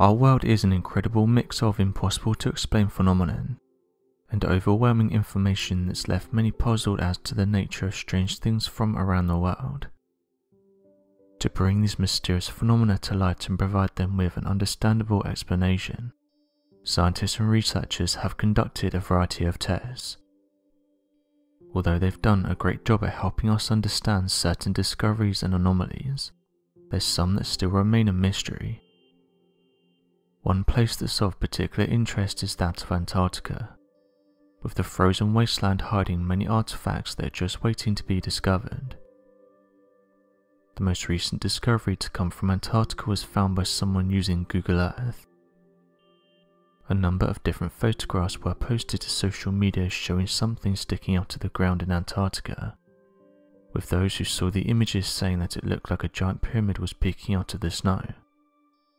Our world is an incredible mix of impossible to explain phenomenon and overwhelming information that's left many puzzled as to the nature of strange things from around the world. To bring these mysterious phenomena to light and provide them with an understandable explanation, scientists and researchers have conducted a variety of tests. Although they've done a great job at helping us understand certain discoveries and anomalies, there's some that still remain a mystery. One place that's of particular interest is that of Antarctica, with the frozen wasteland hiding many artifacts that are just waiting to be discovered. The most recent discovery to come from Antarctica was found by someone using Google Earth. A number of different photographs were posted to social media showing something sticking out of the ground in Antarctica, with those who saw the images saying that it looked like a giant pyramid was peeking out of the snow,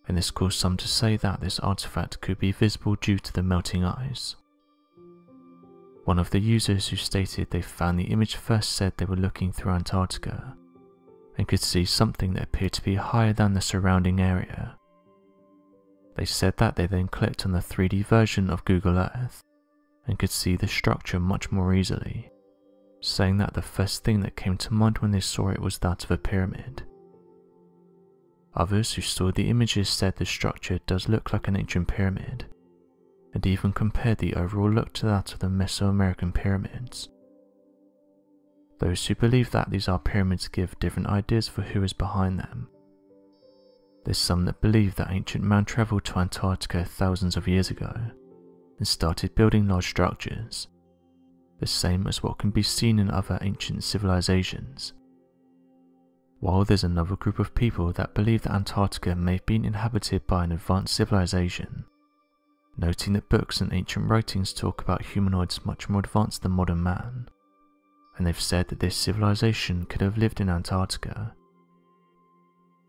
and this caused some to say that this artifact could be visible due to the melting ice. One of the users who stated they found the image first said they were looking through Antarctica and could see something that appeared to be higher than the surrounding area. They said that they then clicked on the 3D version of Google Earth and could see the structure much more easily, saying that the first thing that came to mind when they saw it was that of a pyramid. Others who saw the images said the structure does look like an ancient pyramid, and even compared the overall look to that of the Mesoamerican pyramids. Those who believe that these are pyramids give different ideas for who is behind them. There's some that believe that ancient man travelled to Antarctica thousands of years ago and started building large structures, the same as what can be seen in other ancient civilizations. While there's another group of people that believe that Antarctica may have been inhabited by an advanced civilization, noting that books and ancient writings talk about humanoids much more advanced than modern man, and they've said that this civilization could have lived in Antarctica.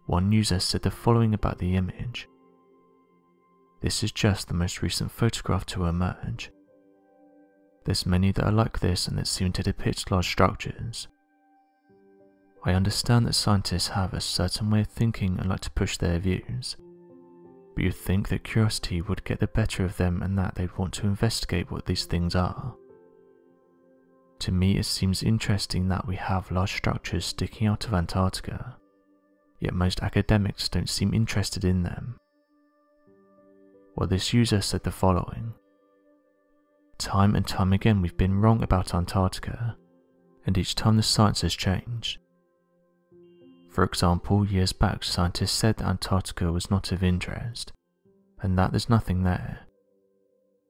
One user said the following about the image. "This is just the most recent photograph to emerge. There's many that are like this and that seem to depict large structures. I understand that scientists have a certain way of thinking and like to push their views, but you'd think that curiosity would get the better of them and that they'd want to investigate what these things are. To me it seems interesting that we have large structures sticking out of Antarctica, yet most academics don't seem interested in them." Well, this user said the following. "Time and time again we've been wrong about Antarctica, and each time the science has changed. For example, years back scientists said that Antarctica was not of interest, and that there's nothing there.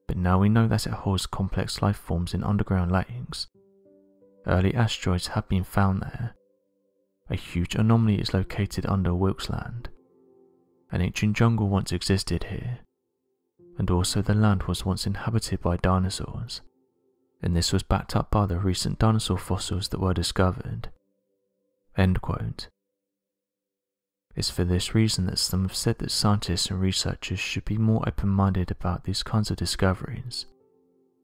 But now we know that it holds complex life forms in underground lakes. Early asteroids have been found there. A huge anomaly is located under Wilkes Land. An ancient jungle once existed here, and also the land was once inhabited by dinosaurs, and this was backed up by the recent dinosaur fossils that were discovered." End quote. It's for this reason that some have said that scientists and researchers should be more open-minded about these kinds of discoveries,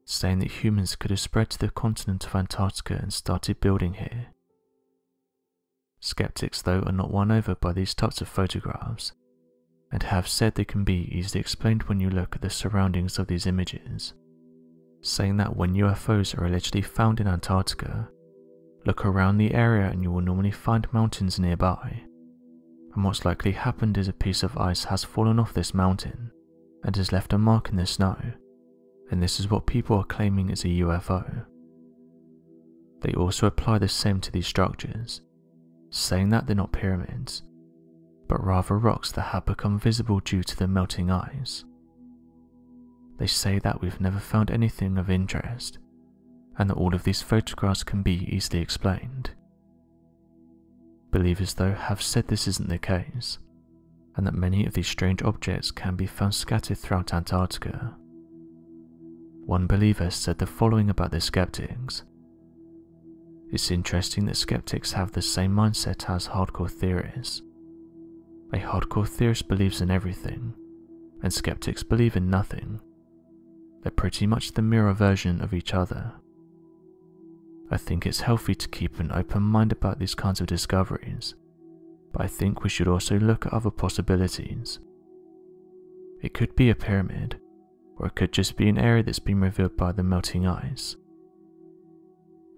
saying that humans could have spread to the continent of Antarctica and started building here. Skeptics, though, are not won over by these types of photographs, and have said they can be easily explained when you look at the surroundings of these images, saying that when UFOs are allegedly found in Antarctica, look around the area and you will normally find mountains nearby, and what's likely happened is a piece of ice has fallen off this mountain and has left a mark in the snow, and this is what people are claiming is a UFO. They also apply the same to these structures, saying that they're not pyramids, but rather rocks that have become visible due to the melting ice. They say that we've never found anything of interest, and that all of these photographs can be easily explained. Believers, though, have said this isn't the case, and that many of these strange objects can be found scattered throughout Antarctica. One believer said the following about the skeptics. "It's interesting that skeptics have the same mindset as hardcore theorists. A hardcore theorist believes in everything, and skeptics believe in nothing. They're pretty much the mirror version of each other. I think it's healthy to keep an open mind about these kinds of discoveries, but I think we should also look at other possibilities. It could be a pyramid, or it could just be an area that's been revealed by the melting ice.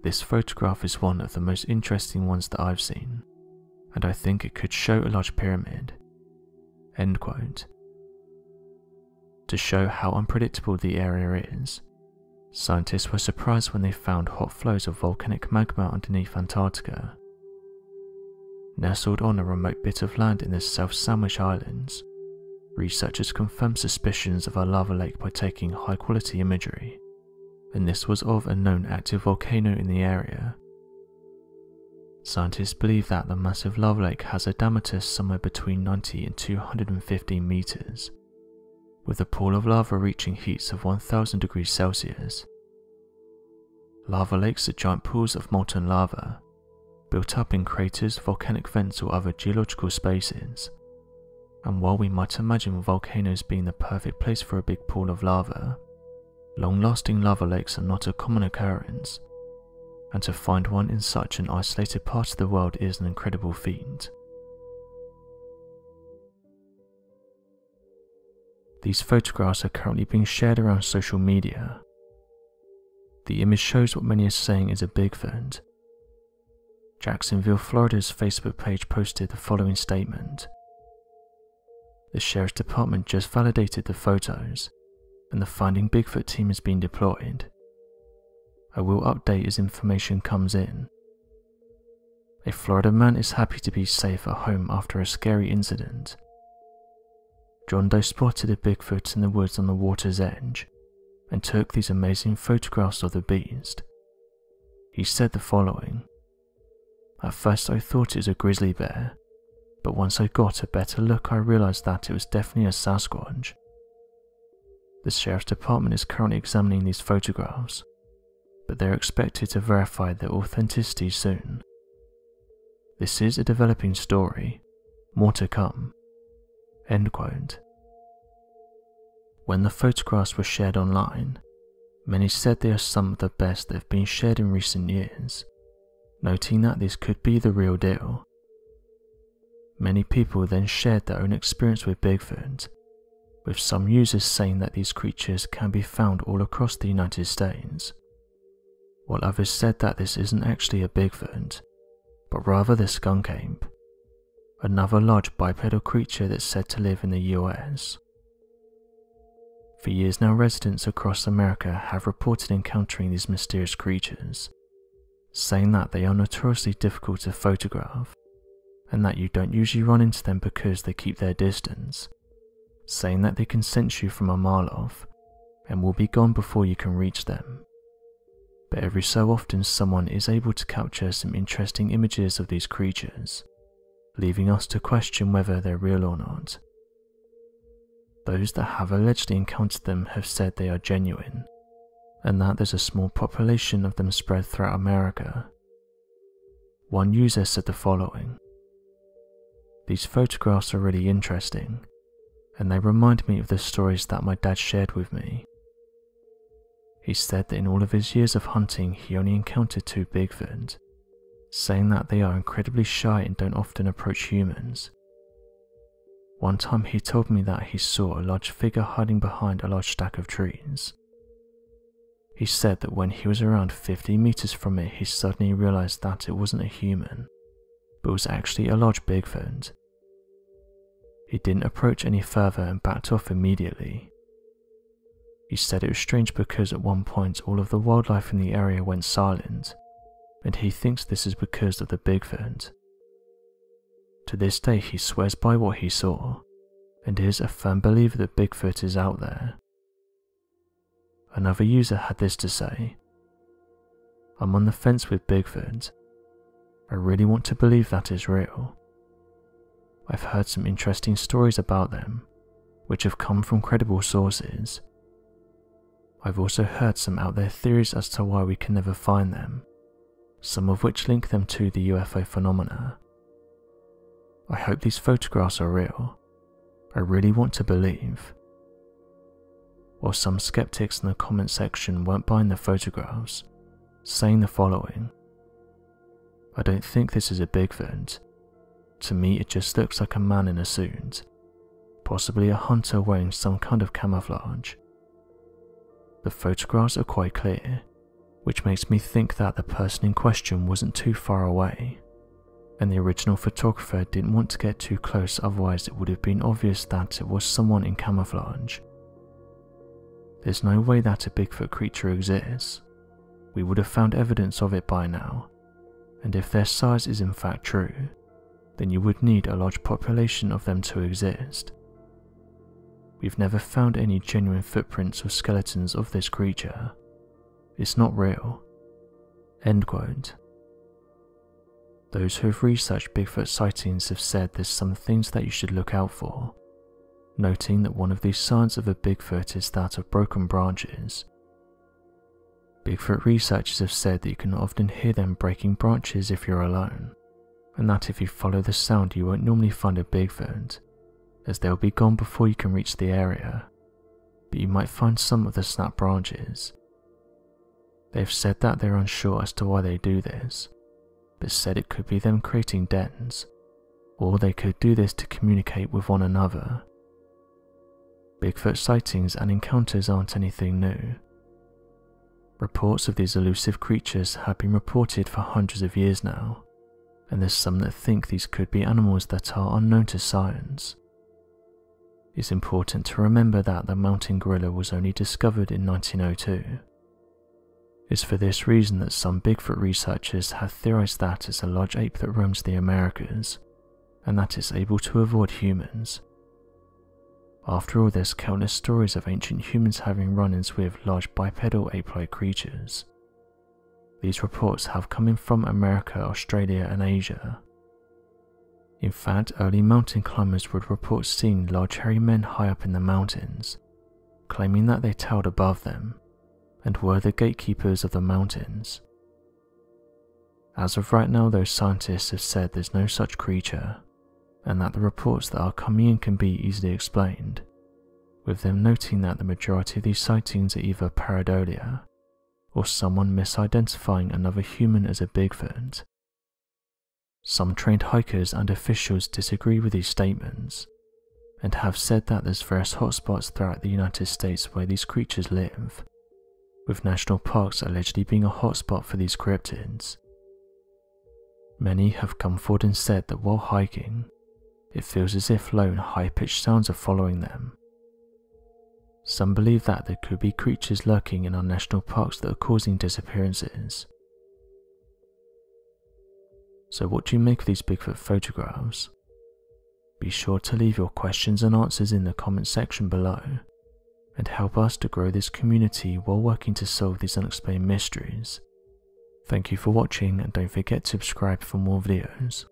This photograph is one of the most interesting ones that I've seen, and I think it could show a large pyramid." End quote. To show how unpredictable the area is, scientists were surprised when they found hot flows of volcanic magma underneath Antarctica. Nestled on a remote bit of land in the South Sandwich Islands, researchers confirmed suspicions of a lava lake by taking high-quality imagery, and this was of a known active volcano in the area. Scientists believe that the massive lava lake has a diameter somewhere between 90 and 250 meters, with a pool of lava reaching heats of 1000 degrees Celsius. Lava lakes are giant pools of molten lava, built up in craters, volcanic vents or other geological spaces. And while we might imagine volcanoes being the perfect place for a big pool of lava, long-lasting lava lakes are not a common occurrence, and to find one in such an isolated part of the world is an incredible feat. These photographs are currently being shared around social media. The image shows what many are saying is a Bigfoot. Jacksonville, Florida's Facebook page posted the following statement. "The Sheriff's Department just validated the photos, and the Finding Bigfoot team has been deployed. I will update as information comes in. A Florida man is happy to be safe at home after a scary incident. John Doe spotted a Bigfoot in the woods on the water's edge and took these amazing photographs of the beast. He said the following: "At first I thought it was a grizzly bear, but once I got a better look I realized that it was definitely a Sasquatch." The Sheriff's Department is currently examining these photographs, but they're expected to verify their authenticity soon. This is a developing story, more to come." End quote. When the photographs were shared online, many said they are some of the best that have been shared in recent years, noting that this could be the real deal. Many people then shared their own experience with Bigfoot, with some users saying that these creatures can be found all across the United States, while others said that this isn't actually a Bigfoot, but rather the skunk ape, another large bipedal creature that's said to live in the US. For years now, residents across America have reported encountering these mysterious creatures, saying that they are notoriously difficult to photograph, and that you don't usually run into them because they keep their distance, saying that they can sense you from a mile off, and will be gone before you can reach them. But every so often someone is able to capture some interesting images of these creatures, leaving us to question whether they're real or not. Those that have allegedly encountered them have said they are genuine, and that there's a small population of them spread throughout America. One user said the following: "These photographs are really interesting, and they remind me of the stories that my dad shared with me. He said that in all of his years of hunting he only encountered 2 Bigfoot, saying that they are incredibly shy and don't often approach humans. One time he told me that he saw a large figure hiding behind a large stack of trees. He said that when he was around 50 meters from it he suddenly realized that it wasn't a human, but was actually a large Bigfoot. He didn't approach any further and backed off immediately. He said it was strange because at one point all of the wildlife in the area went silent, and he thinks this is because of the Bigfoot. To this day he swears by what he saw, and is a firm believer that Bigfoot is out there." Another user had this to say: "I'm on the fence with Bigfoot. I really want to believe that is real. I've heard some interesting stories about them, which have come from credible sources. I've also heard some out there theories as to why we can never find them, some of which link them to the UFO phenomena. I hope these photographs are real. I really want to believe." While some skeptics in the comment section weren't buying the photographs, saying the following: "I don't think this is a Bigfoot. To me it just looks like a man in a suit, possibly a hunter wearing some kind of camouflage. The photographs are quite clear, which makes me think that the person in question wasn't too far away, and the original photographer didn't want to get too close, otherwise it would have been obvious that it was someone in camouflage. There's no way that a Bigfoot creature exists. We would have found evidence of it by now, and if their size is in fact true, then you would need a large population of them to exist. We've never found any genuine footprints or skeletons of this creature. It's not real." End quote. Those who have researched Bigfoot sightings have said there's some things that you should look out for, noting that one of these signs of a Bigfoot is that of broken branches. Bigfoot researchers have said that you can often hear them breaking branches if you're alone, and that if you follow the sound you won't normally find a Bigfoot, as they'll be gone before you can reach the area, but you might find some of the snapped branches. They've said that they're unsure as to why they do this, but said it could be them creating dens, or they could do this to communicate with one another. Bigfoot sightings and encounters aren't anything new. Reports of these elusive creatures have been reported for hundreds of years now, and there's some that think these could be animals that are unknown to science. It's important to remember that the mountain gorilla was only discovered in 1902. It's for this reason that some Bigfoot researchers have theorized that it's a large ape that roams the Americas, and that it's able to avoid humans. After all, there's countless stories of ancient humans having run-ins with large bipedal ape-like creatures. These reports have come in from America, Australia, and Asia. In fact, early mountain climbers would report seeing large hairy men high up in the mountains, claiming that they towered above them, and were the gatekeepers of the mountains. As of right now, those scientists have said there's no such creature, and that the reports that are coming in can be easily explained, with them noting that the majority of these sightings are either pareidolia, or someone misidentifying another human as a Bigfoot. Some trained hikers and officials disagree with these statements, and have said that there's various hotspots throughout the United States where these creatures live, with national parks allegedly being a hotspot for these cryptids. Many have come forward and said that while hiking, it feels as if low and high-pitched sounds are following them. Some believe that there could be creatures lurking in our national parks that are causing disappearances. So what do you make of these Bigfoot photographs? Be sure to leave your questions and answers in the comment section below, and help us to grow this community while working to solve these unexplained mysteries. Thank you for watching, and don't forget to subscribe for more videos.